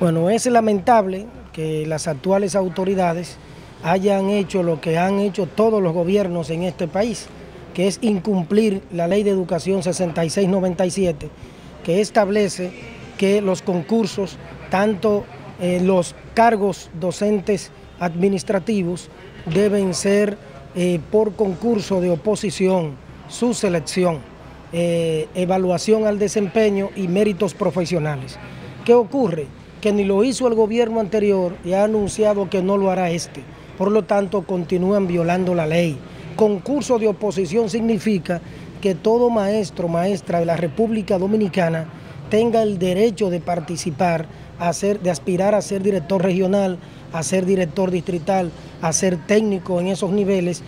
Bueno, es lamentable que las actuales autoridades hayan hecho lo que han hecho todos los gobiernos en este país, que es incumplir la Ley de Educación 66-97, que establece que los concursos, tanto los cargos docentes administrativos, deben ser por concurso de oposición, su selección, evaluación al desempeño y méritos profesionales. ¿Qué ocurre? Que ni lo hizo el gobierno anterior y ha anunciado que no lo hará este. Por lo tanto, continúan violando la ley. Concurso de oposición significa que todo maestro, maestra de la República Dominicana tenga el derecho de participar, de aspirar a ser director regional, a ser director distrital, a ser técnico en esos niveles,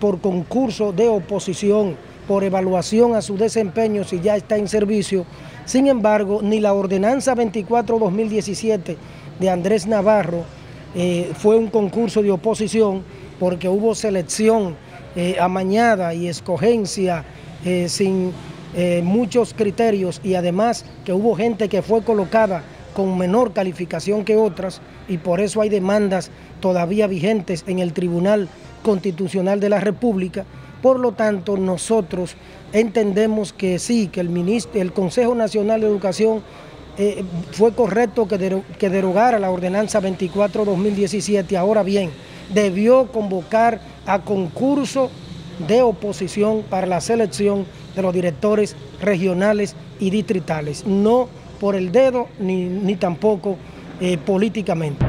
por concurso de oposición, por evaluación a su desempeño si ya está en servicio. Sin embargo, ni la ordenanza 24-2017 de Andrés Navarro fue un concurso de oposición, porque hubo selección amañada y escogencia sin muchos criterios, y además que hubo gente que fue colocada con menor calificación que otras, y por eso hay demandas todavía vigentes en el Tribunal Constitucional de la República. Por lo tanto, nosotros entendemos que sí, que el Consejo Nacional de Educación fue correcto que derogara la ordenanza 24-2017. Ahora bien, debió convocar a concurso de oposición para la selección de los directores regionales y distritales, no por el dedo ni tampoco políticamente.